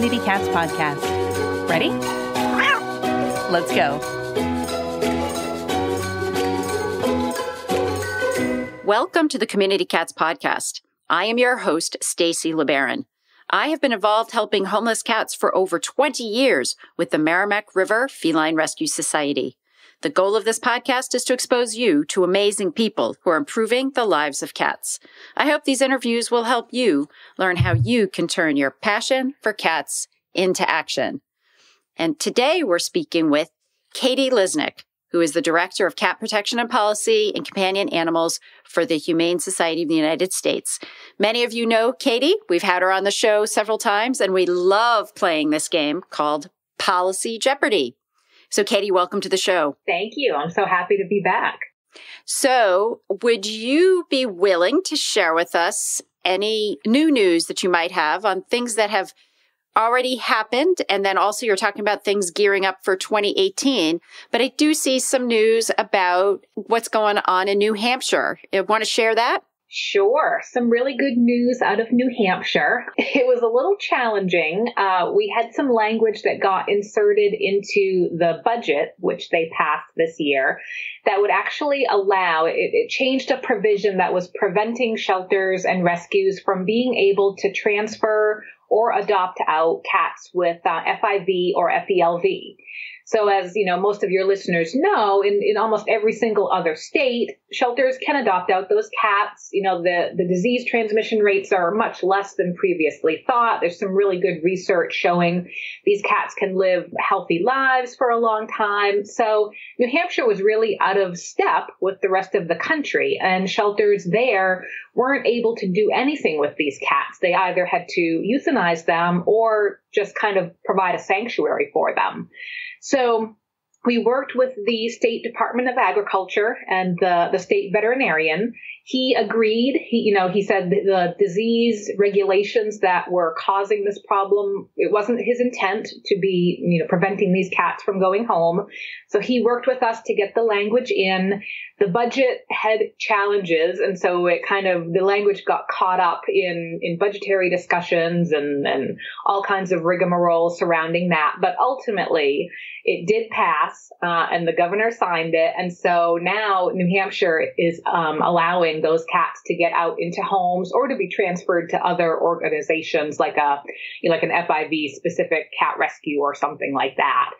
Community Cats Podcast. Ready? Let's go. Welcome to the Community Cats Podcast. I am your host, Stacey LeBaron. I have been involved helping homeless cats for over 20 years with the Merrimack River Feline Rescue Society. The goal of this podcast is to expose you to amazing people who are improving the lives of cats. I hope these interviews will help you learn how you can turn your passion for cats into action. And today we're speaking with Katie Lisnik, who is the Director of Cat Protection and Policy and Companion Animals for the Humane Society of the United States. Many of you know Katie. We've had her on the show several times, and we love playing this game called Policy Jeopardy. So, Katie, welcome to the show. Thank you. I'm so happy to be back. So, would you be willing to share with us any new news that you might have on things that have already happened? And then also you're talking about things gearing up for 2018. But I do see some news about what's going on in New Hampshire. You want to share that? Sure. Some really good news out of New Hampshire. It was a little challenging. We had some language that got inserted into the budget, which they passed this year, that would actually allow, it changed a provision that was preventing shelters and rescues from being able to transfer or adopt out cats with FIV or FELV. So as you know, most of your listeners know, in almost every single other state, shelters can adopt out those cats. You know, the disease transmission rates are much less than previously thought. There's some really good research showing these cats can live healthy lives for a long time. So New Hampshire was really out of step with the rest of the country, and shelters there weren't able to do anything with these cats. They either had to euthanize them or just kind of provide a sanctuary for them. So we worked with the State Department of Agriculture and the state veterinarian. He agreed. He said the disease regulations that were causing this problem, it wasn't his intent to be, preventing these cats from going home. So he worked with us to get the language in. The budget had challenges, and so it kind of, the language got caught up in budgetary discussions and all kinds of rigmarole surrounding that. But ultimately, it did pass, and the governor signed it. And so now New Hampshire is allowing those cats to get out into homes or to be transferred to other organizations like an FIV specific cat rescue or something like that.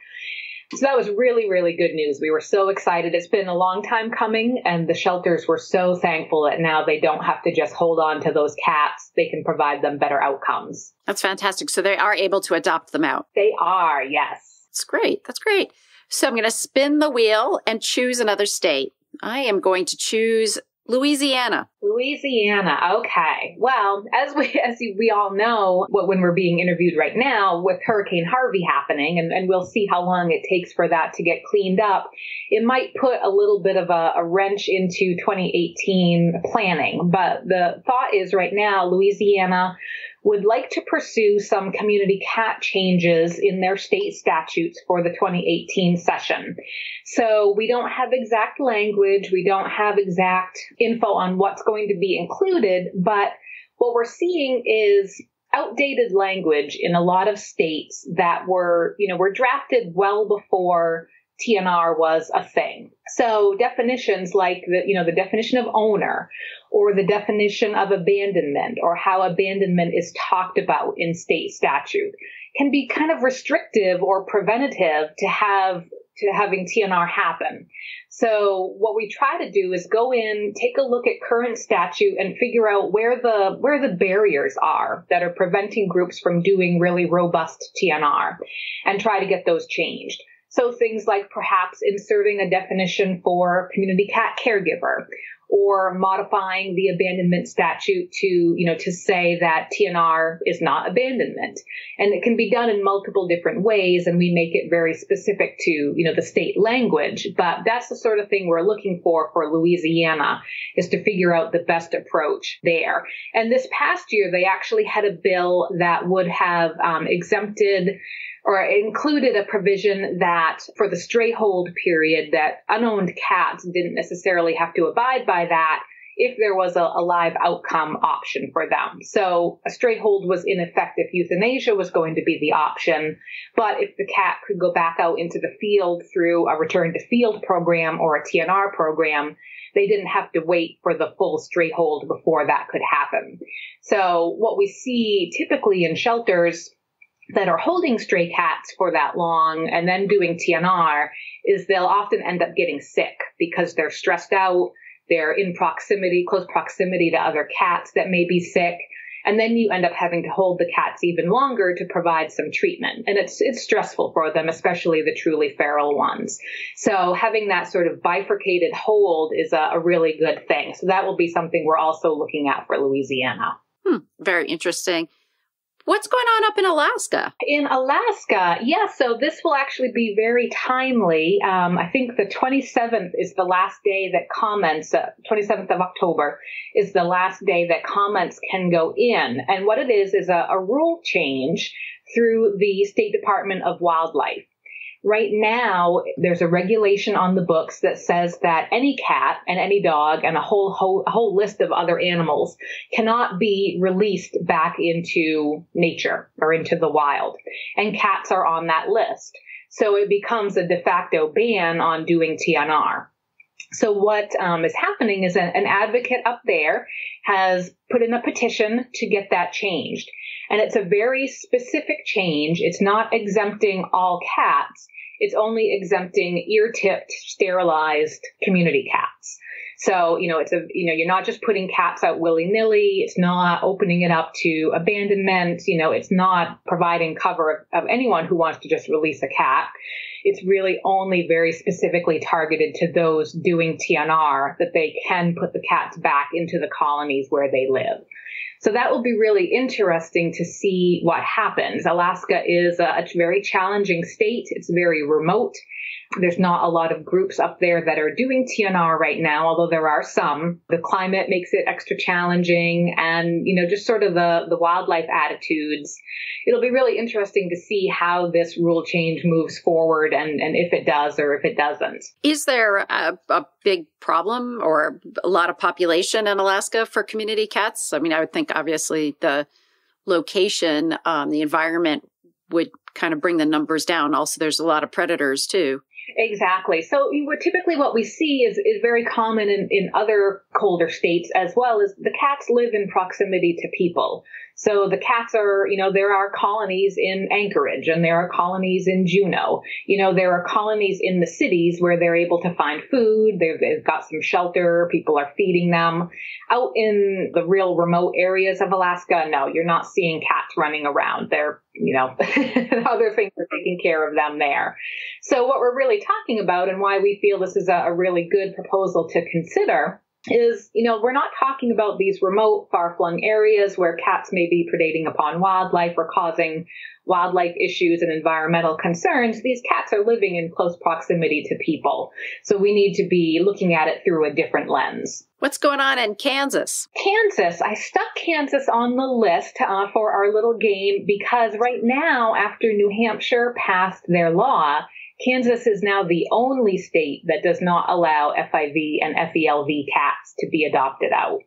So that was really, really good news. We were so excited. It's been a long time coming, and the shelters were so thankful that now they don't have to just hold on to those cats. They can provide them better outcomes. That's fantastic. So they are able to adopt them out. They are, yes. That's great. That's great. So I'm going to spin the wheel and choose another state. I am going to choose Louisiana. Okay. Well, as we all know, when we're being interviewed right now with Hurricane Harvey happening, and we'll see how long it takes for that to get cleaned up, it might put a little bit of a wrench into 2018 planning. But the thought is right now, Louisiana would like to pursue some community cat changes in their state statutes for the 2018 session. So we don't have exact language. We don't have exact info on what's going to be included. But what we're seeing is outdated language in a lot of states that were drafted well before TNR was a thing. So definitions like the definition of owner or the definition of abandonment or how abandonment is talked about in state statute can be kind of restrictive or preventative to having TNR happen. So what we try to do is go in, take a look at current statute and figure out where the barriers are that are preventing groups from doing really robust TNR and try to get those changed. So things like perhaps inserting a definition for community cat caregiver or modifying the abandonment statute to say that TNR is not abandonment. And it can be done in multiple different ways, and we make it very specific to, the state language. But that's the sort of thing we're looking for Louisiana, is to figure out the best approach there. And this past year, they actually had a bill that would have exempted or included a provision that for the stray hold period that unowned cats didn't necessarily have to abide by that if there was a live outcome option for them. So a straight hold was ineffective. Euthanasia was going to be the option. But if the cat could go back out into the field through a return to field program or a TNR program, they didn't have to wait for the full straight hold before that could happen. So what we see typically in shelters that are holding stray cats for that long and then doing TNR is they'll often end up getting sick because they're stressed out, they're in proximity, close proximity to other cats that may be sick, and then you end up having to hold the cats even longer to provide some treatment. And it's stressful for them, especially the truly feral ones. So having that sort of bifurcated hold is a really good thing. So that will be something we're also looking at for Louisiana. Very interesting. What's going on up in Alaska? In Alaska, yeah, so this will actually be very timely. I think the 27th is the last day that comments, 27th of October is the last day that comments can go in. And what it is a rule change through the State Department of Wildlife. Right now, there's a regulation on the books that says that any cat and any dog and a whole list of other animals cannot be released back into nature or into the wild. And cats are on that list. So it becomes a de facto ban on doing TNR. So what is happening is an advocate up there has put in a petition to get that changed. And it's a very specific change. It's not exempting all cats. It's only exempting ear-tipped, sterilized community cats. So, you're not just putting cats out willy-nilly. It's not opening it up to abandonment. It's not providing cover of anyone who wants to just release a cat. It's really only very specifically targeted to those doing TNR that they can put the cats back into the colonies where they live. So that will be really interesting to see what happens. Alaska is a very challenging state. It's very remote. There's not a lot of groups up there that are doing TNR right now, although there are some. The climate makes it extra challenging and, just sort of the wildlife attitudes. It'll be really interesting to see how this rule change moves forward and if it does or if it doesn't. Is there a big problem or a lot of population in Alaska for community cats? I mean, I would think obviously the location, the environment would kind of bring the numbers down. Also, there's a lot of predators too. Exactly. So typically what we see is very common in other colder states as well, is the cats live in proximity to people. So the cats are, there are colonies in Anchorage and there are colonies in Juneau. There are colonies in the cities where they're able to find food. They've got some shelter. People are feeding them. Out in the real remote areas of Alaska, no, you're not seeing cats running around. They're, other things are taking care of them there. So what we're really talking about and why we feel this is a really good proposal to consider is, we're not talking about these remote, far-flung areas where cats may be predating upon wildlife or causing wildlife issues and environmental concerns. These cats are living in close proximity to people. So we need to be looking at it through a different lens. What's going on in Kansas? Kansas. I stuck Kansas on the list for our little game because right now, after New Hampshire passed their law, Kansas is now the only state that does not allow FIV and FELV cats to be adopted out.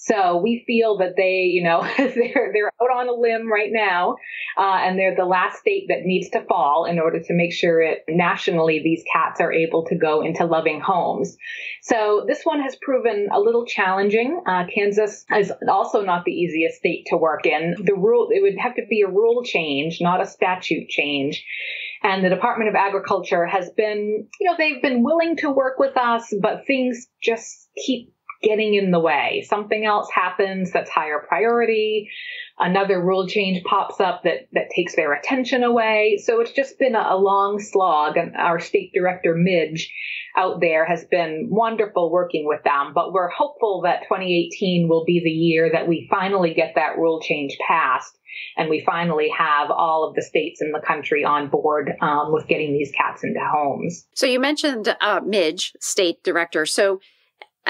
So we feel that they, they're out on a limb right now, and they're the last state that needs to fall in order to make sure nationally these cats are able to go into loving homes. So this one has proven a little challenging. Kansas is also not the easiest state to work in. It would have to be a rule change, not a statute change. And the Department of Agriculture has been, they've been willing to work with us, but things just keep getting in the way. Something else happens that's higher priority. Another rule change pops up that takes their attention away. So it's just been a long slog. And our state director, Midge, out there has been wonderful working with them. But we're hopeful that 2018 will be the year that we finally get that rule change passed. And we finally have all of the states in the country on board with getting these cats into homes. So you mentioned Midge, state director. So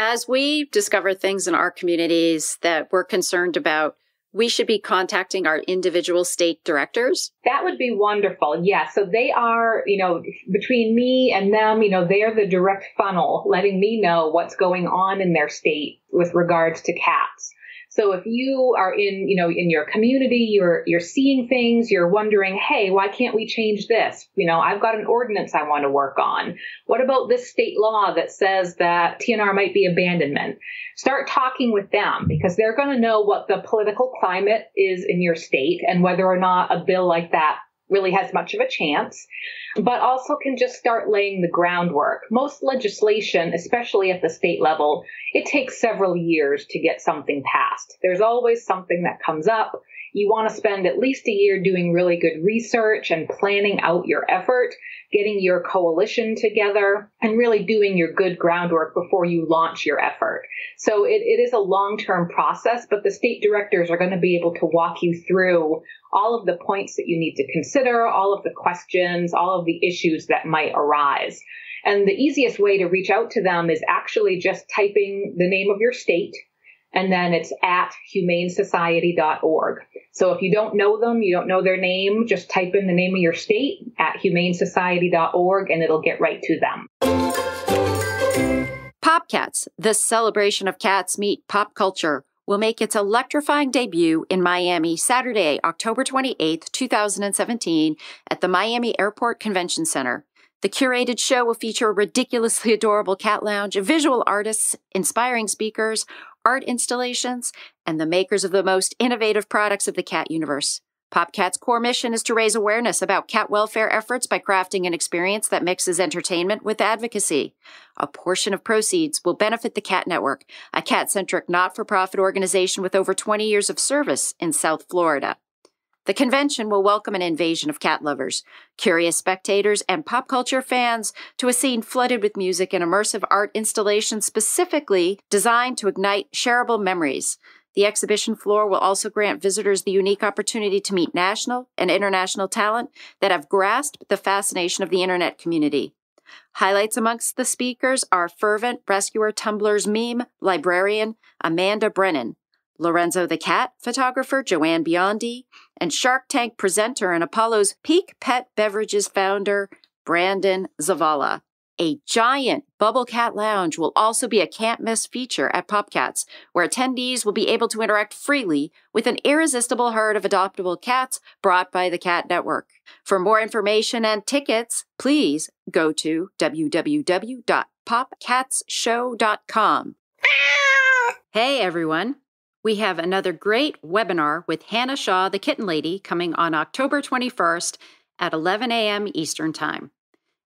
as we discover things in our communities that we're concerned about, we should be contacting our individual state directors? That would be wonderful. Yeah. So they are, you know, between me and them, you know, they're the direct funnel letting me know what's going on in their state with regards to cats. So if you are in, you know, in your community, you're seeing things, you're wondering, hey, why can't we change this? You know, I've got an ordinance I want to work on. What about this state law that says that TNR might be abandonment? Start talking with them because they're going to know what the political climate is in your state and whether or not a bill like that really has much of a chance, but also can just start laying the groundwork. Most legislation, especially at the state level, it takes several years to get something passed. There's always something that comes up. You want to spend at least a year doing really good research and planning out your effort, getting your coalition together, and really doing your good groundwork before you launch your effort. So it is a long-term process, but the state directors are going to be able to walk you through all of the points that you need to consider, all of the questions, all of the issues that might arise. And the easiest way to reach out to them is actually just typing the name of your state, and then it's at humanesociety.org. So if you don't know them, you don't know their name, just type in the name of your state at humanesociety.org and it'll get right to them. PopCats, the celebration of cats meet pop culture, will make its electrifying debut in Miami Saturday, October 28th, 2017 at the Miami Airport Convention Center. The curated show will feature a ridiculously adorable cat lounge, visual artists, inspiring speakers, art installations, and the makers of the most innovative products of the cat universe. PopCats' core mission is to raise awareness about cat welfare efforts by crafting an experience that mixes entertainment with advocacy. A portion of proceeds will benefit the Cat Network, a cat-centric not-for-profit organization with over 20 years of service in South Florida. The convention will welcome an invasion of cat lovers, curious spectators, and pop culture fans to a scene flooded with music and immersive art installations specifically designed to ignite shareable memories. The exhibition floor will also grant visitors the unique opportunity to meet national and international talent that have grasped the fascination of the internet community. Highlights amongst the speakers are fervent rescuer Tumblr's meme librarian Amanda Brennan, Lorenzo the Cat photographer Joanne Biondi, and Shark Tank presenter and Apollo's Peak Pet Beverages founder Brandon Zavala. A giant bubble cat lounge will also be a can't-miss feature at PopCats, where attendees will be able to interact freely with an irresistible herd of adoptable cats brought by the Cat Network. For more information and tickets, please go to www.popcatsshow.com. Hey, everyone. We have another great webinar with Hannah Shaw, the Kitten Lady, coming on October 21st at 11 a.m. Eastern Time.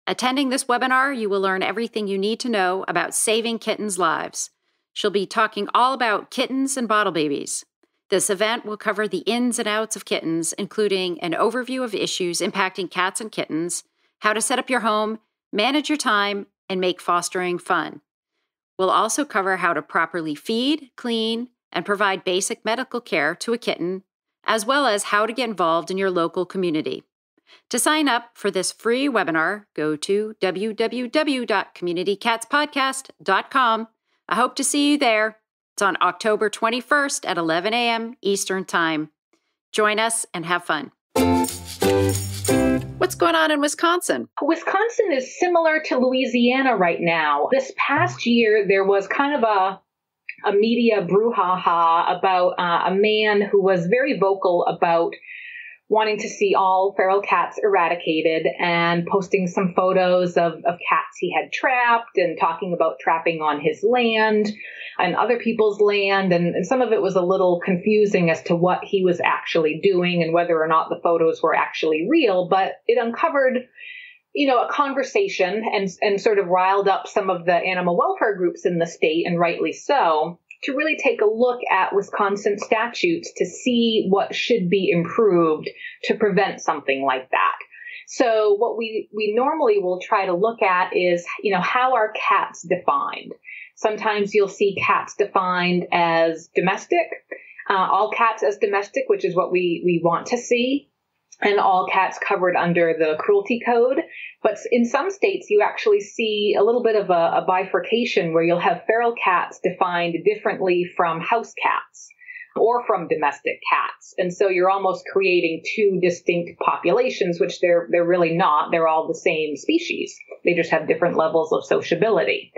Attending this webinar, you will learn everything you need to know about saving kittens' lives. She'll be talking all about kittens and bottle babies. This event will cover the ins and outs of kittens, including an overview of issues impacting cats and kittens, how to set up your home, manage your time, and make fostering fun. We'll also cover how to properly feed, clean, and provide basic medical care to a kitten, as well as how to get involved in your local community. To sign up for this free webinar, go to www.communitycatspodcast.com. I hope to see you there. It's on October 21st at 11 a.m. Eastern Time. Join us and have fun. What's going on in Wisconsin? Wisconsin is similar to Louisiana right now. This past year, there was kind of a media brouhaha about a man who was very vocal about wanting to see all feral cats eradicated and posting some photos of cats he had trapped and talking about trapping on his land and other people's land. And some of it was a little confusing as to what he was actually doing and whether or not the photos were actually real, but it uncovered, you know, a conversation and sort of riled up some of the animal welfare groups in the state, and rightly so, to really take a look at Wisconsin statutes to see what should be improved to prevent something like that. So what we normally will try to look at is, you know, how are cats defined? Sometimes you'll see cats defined as domestic, all cats as domestic, which is what we want to see, and all cats covered under the cruelty code. But in some states, you actually see a little bit of a bifurcation where you'll have feral cats defined differently from house cats. or from domestic cats. And so you're almost creating two distinct populations, which they're really not. They're all the same species. They just have different levels of sociability.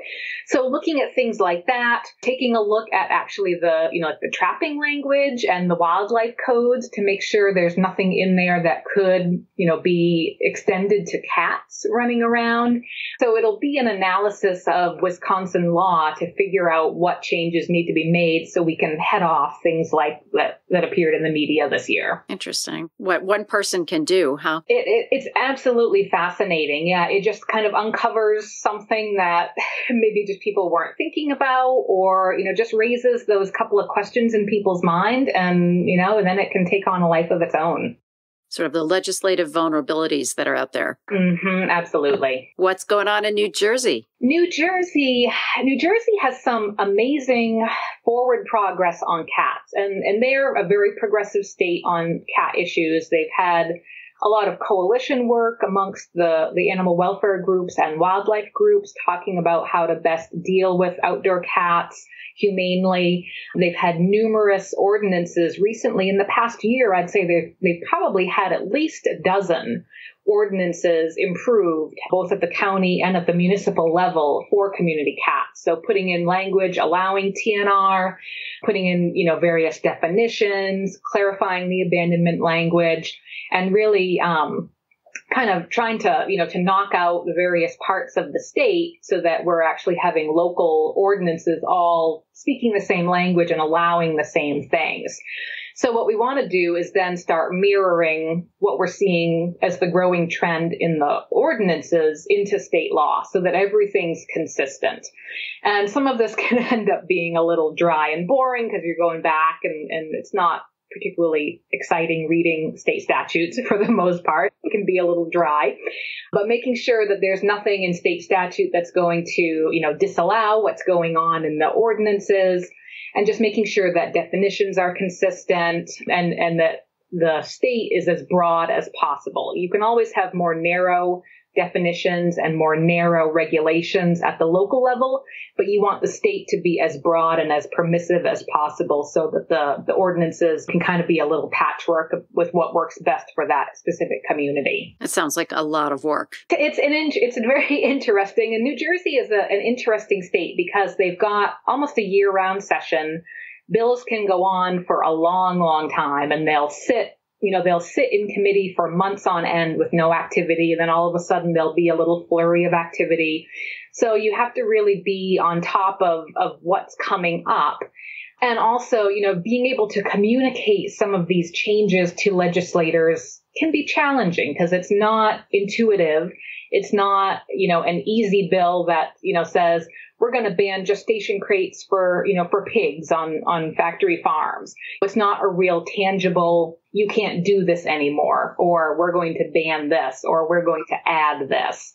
So looking at things like that, taking a look at actually the, you know, like the trapping language and the wildlife codes to make sure there's nothing in there that could, you know, be extended to cats running around. So it'll be an analysis of Wisconsin law to figure out what changes need to be made so we can head off things like that appeared in the media this year. Interesting. What one person can do, huh? It's absolutely fascinating. Yeah, it just kind of uncovers something that maybe just people weren't thinking about, or, you know, just raises those couple of questions in people's mind, and, you know, and then it can take on a life of its own. Sort of the legislative vulnerabilities that are out there. Mm-hmm, absolutely. What's going on in New Jersey? New Jersey has some amazing forward progress on cats, and they're a very progressive state on cat issues. They've had a lot of coalition work amongst the animal welfare groups and wildlife groups talking about how to best deal with outdoor cats humanely. They've had numerous ordinances recently. In the past year, I'd say they've probably had at least a dozen ordinances improved, both at the county and at the municipal level, for community cats. So putting in language allowing TNR, putting in, you know, various definitions, clarifying the abandonment language, and really kind of trying to, you know, to knock out the various parts of the state so that we're actually having local ordinances all speaking the same language and allowing the same things. So what we want to do is then start mirroring what we're seeing as the growing trend in the ordinances into state law so that everything's consistent. And some of this can end up being a little dry and boring because you're going back and it's not particularly exciting reading state statutes for the most part. It can be a little dry, but making sure that there's nothing in state statute that's going to, you know, disallow what's going on in the ordinances, and just making sure that definitions are consistent and that the state is as broad as possible. You can always have more narrow definitions and more narrow regulations at the local level, but you want the state to be as broad and as permissive as possible so that the ordinances can kind of be a little patchwork with what works best for that specific community. It sounds like a lot of work. It's very interesting. And New Jersey is an interesting state because they've got almost a year-round session. Bills can go on for a long, long time, and they'll sit in committee for months on end with no activity, and then all of a sudden there'll be a little flurry of activity. So you have to really be on top of what's coming up. And also, you know, being able to communicate some of these changes to legislators can be challenging because it's not intuitive. It's not, you know, an easy bill that, you know, says we're going to ban gestation crates for, you know, for pigs on factory farms. It's not a real tangible, you can't do this anymore, or we're going to ban this, or we're going to add this.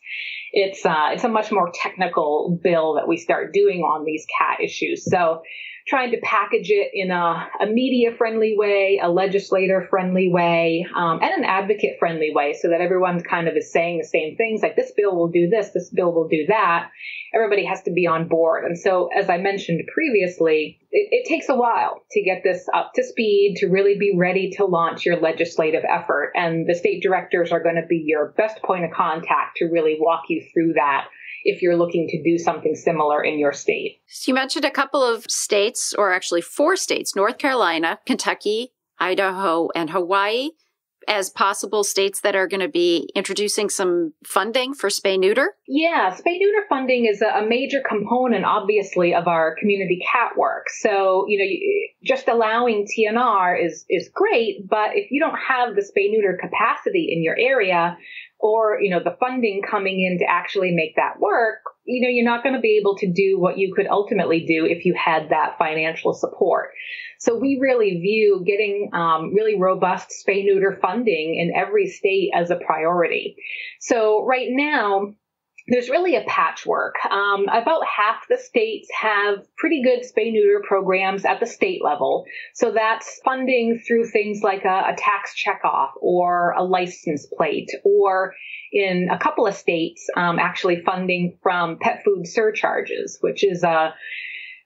It's a much more technical bill that we start doing on these cat issues. So trying to package it in a media-friendly way, a legislator-friendly way, and an advocate-friendly way so that everyone kind of is saying the same things, like this bill will do this, this bill will do that. Everybody has to be on board. And so, as I mentioned previously, it takes a while to get this up to speed, to really be ready to launch your legislative effort. And the state directors are going to be your best point of contact to really walk you through that if you're looking to do something similar in your state. So you mentioned a couple of states, or actually 4 states, North Carolina, Kentucky, Idaho, and Hawaii, as possible states that are going to be introducing some funding for spay-neuter? Yeah, spay-neuter funding is a major component, obviously, of our community cat work. So, you know, just allowing TNR is great, but if you don't have the spay-neuter capacity in your area, or, you know, the funding coming in to actually make that work, you know, you're not going to be able to do what you could ultimately do if you had that financial support. So we really view getting really robust spay-neuter funding in every state as a priority. So right now, there's really a patchwork. About half the states have pretty good spay-neuter programs at the state level. So that's funding through things like a tax checkoff or a license plate, or in a couple of states, actually funding from pet food surcharges, which is a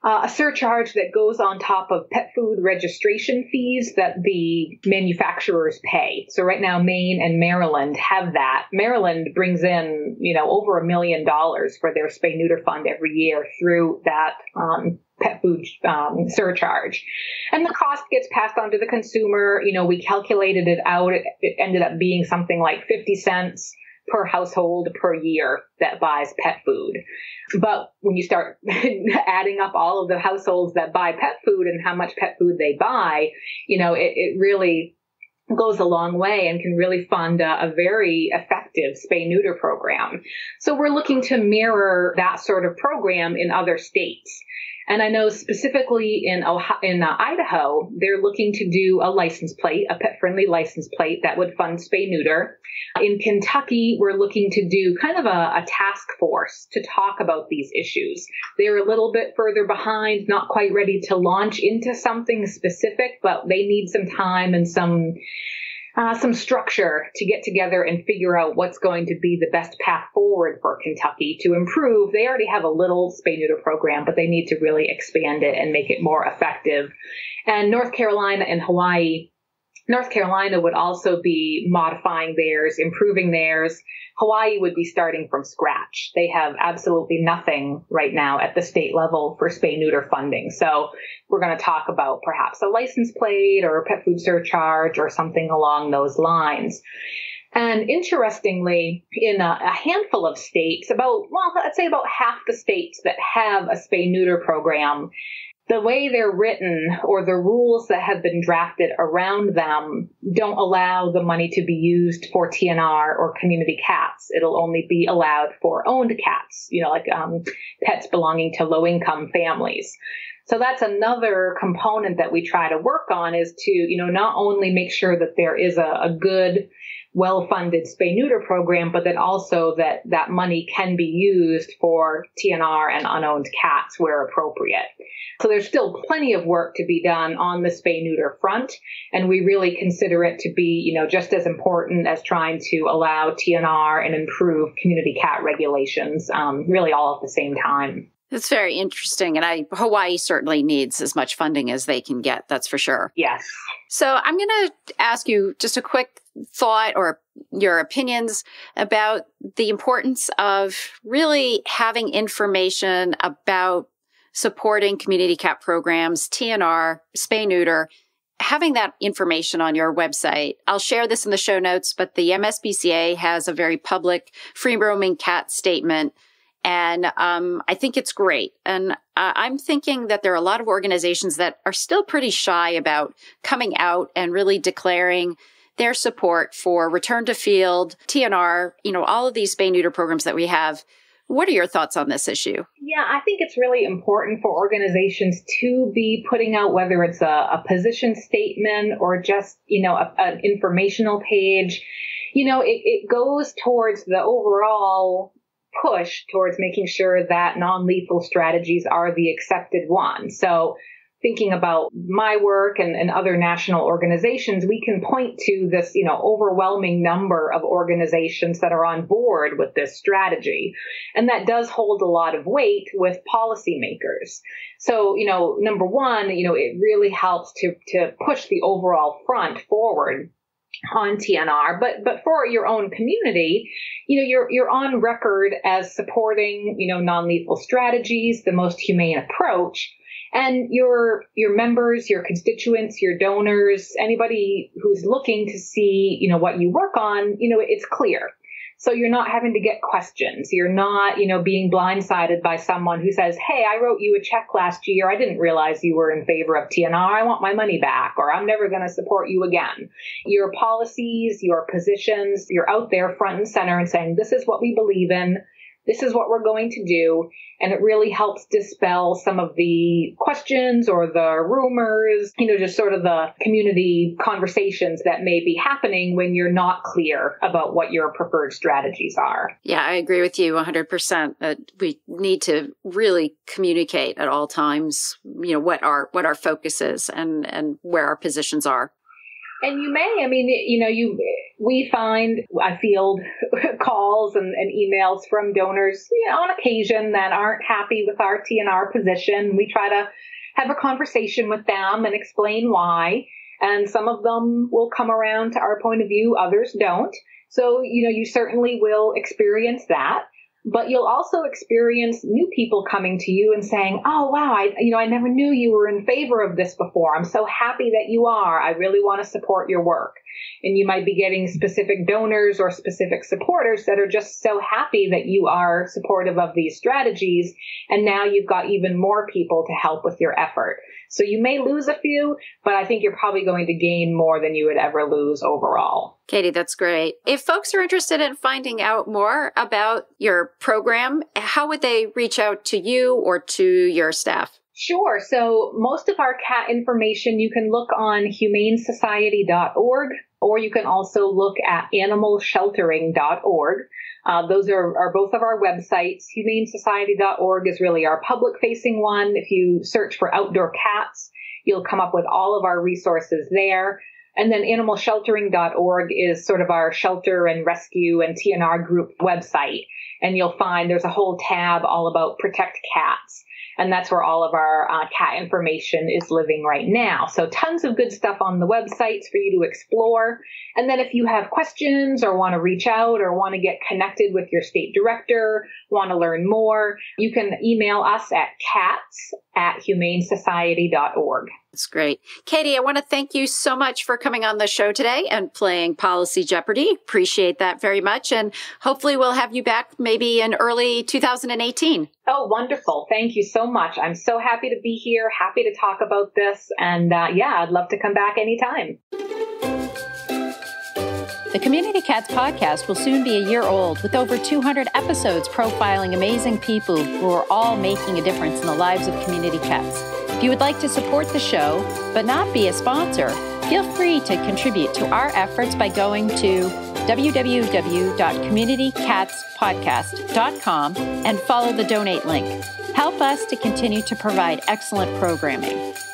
a surcharge that goes on top of pet food registration fees that the manufacturers pay. So right now, Maine and Maryland have that. Maryland brings in, over $1 million for their spay neuter fund every year through that pet food surcharge. And the cost gets passed on to the consumer. We calculated it out. It ended up being something like 50 cents per household per year that buys pet food. But when you start adding up all of the households that buy pet food and how much pet food they buy, it really goes a long way and can really fund a very effective spay-neuter program. So we're looking to mirror that sort of program in other states. And I know specifically in Idaho, they're looking to do a license plate, a pet-friendly license plate that would fund spay-neuter. In Kentucky, we're looking to do kind of a task force to talk about these issues. They're a little bit further behind, not quite ready to launch into something specific, but they need some time and some structure to get together and figure out what's going to be the best path forward for Kentucky to improve. They already have a little spay-neuter program, but they need to really expand it and make it more effective. And North Carolina and Hawaii, North Carolina would also be modifying theirs, improving theirs. Hawaii would be starting from scratch. They have absolutely nothing right now at the state level for spay-neuter funding. So we're going to talk about perhaps a license plate or a pet food surcharge or something along those lines. And interestingly, in a handful of states, about half the states that have a spay-neuter program, the way they're written or the rules that have been drafted around them don't allow the money to be used for TNR or community cats. It'll only be allowed for owned cats, pets belonging to low-income families. So that's another component that we try to work on is to, not only make sure that there is a good, well-funded spay-neuter program, but then also that money can be used for TNR and unowned cats where appropriate. So there's still plenty of work to be done on the spay-neuter front, and we really consider it to be, just as important as trying to allow TNR and improve community cat regulations, really all at the same time. It's very interesting, and Hawaii certainly needs as much funding as they can get, that's for sure. Yes. So I'm going to ask you just a quick thought or your opinions about the importance of really having information about supporting community cat programs, TNR, spay-neuter, having that information on your website. I'll share this in the show notes, but the MSPCA has a very public free-roaming cat statement, and I think it's great. And I'm thinking that there are a lot of organizations that are still pretty shy about coming out and really declaring their support for return to field, TNR, all of these spay-neuter programs that we have. What are your thoughts on this issue? Yeah, I think it's really important for organizations to be putting out, whether it's a position statement or just, an informational page. It goes towards the overall push towards making sure that non-lethal strategies are the accepted one. So thinking about my work and other national organizations, we can point to this, overwhelming number of organizations that are on board with this strategy. And that does hold a lot of weight with policymakers. So, number one, it really helps to push the overall front forward on TNR, but for your own community, you're on record as supporting, non-lethal strategies, the most humane approach. And your members, your constituents, your donors, anybody who's looking to see, what you work on, it's clear. So you're not having to get questions. You're not, being blindsided by someone who says, hey, I wrote you a check last year. I didn't realize you were in favor of TNR. I want my money back, or I'm never going to support you again. Your policies, your positions, you're out there front and center and saying, this is what we believe in. This is what we're going to do, and it really helps dispel some of the questions or the rumors, just sort of the community conversations that may be happening when you're not clear about what your preferred strategies are. Yeah, I agree with you 100%. We need to really communicate at all times, what our focus is and where our positions are. And you may, We find, I field calls and emails from donors, you know, on occasion that aren't happy with our TNR position. We try to have a conversation with them and explain why. And some of them will come around to our point of view. Others don't. So, you know, you certainly will experience that. But you'll also experience new people coming to you and saying, oh, wow, I never knew you were in favor of this before. I'm so happy that you are. I really want to support your work. And you might be getting specific donors or specific supporters that are just so happy that you are supportive of these strategies. And now you've got even more people to help with your effort. So you may lose a few, but I think you're probably going to gain more than you would ever lose overall. Katie, that's great. If folks are interested in finding out more about your program, how would they reach out to you or to your staff? Sure. So most of our cat information, you can look on HumaneSociety.org, or you can also look at AnimalSheltering.org. Those are both of our websites. HumaneSociety.org is really our public-facing one. If you search for outdoor cats, you'll come up with all of our resources there. And then AnimalSheltering.org is sort of our shelter and rescue and TNR group website. And you'll find there's a whole tab all about protect cats. And that's where all of our cat information is living right now. So tons of good stuff on the websites for you to explore. And then if you have questions or want to reach out or want to get connected with your state director, want to learn more, you can email us at cats@humanesociety.org. That's great. Katie, I want to thank you so much for coming on the show today and playing Policy Jeopardy. Appreciate that very much. And hopefully we'll have you back maybe in early 2018. Oh, wonderful. Thank you so much. I'm so happy to be here. Happy to talk about this. And I'd love to come back anytime. The Community Cats podcast will soon be a year old, with over 200 episodes profiling amazing people who are all making a difference in the lives of community cats. If you would like to support the show, but not be a sponsor, feel free to contribute to our efforts by going to www.communitycatspodcast.com and follow the donate link. Help us to continue to provide excellent programming.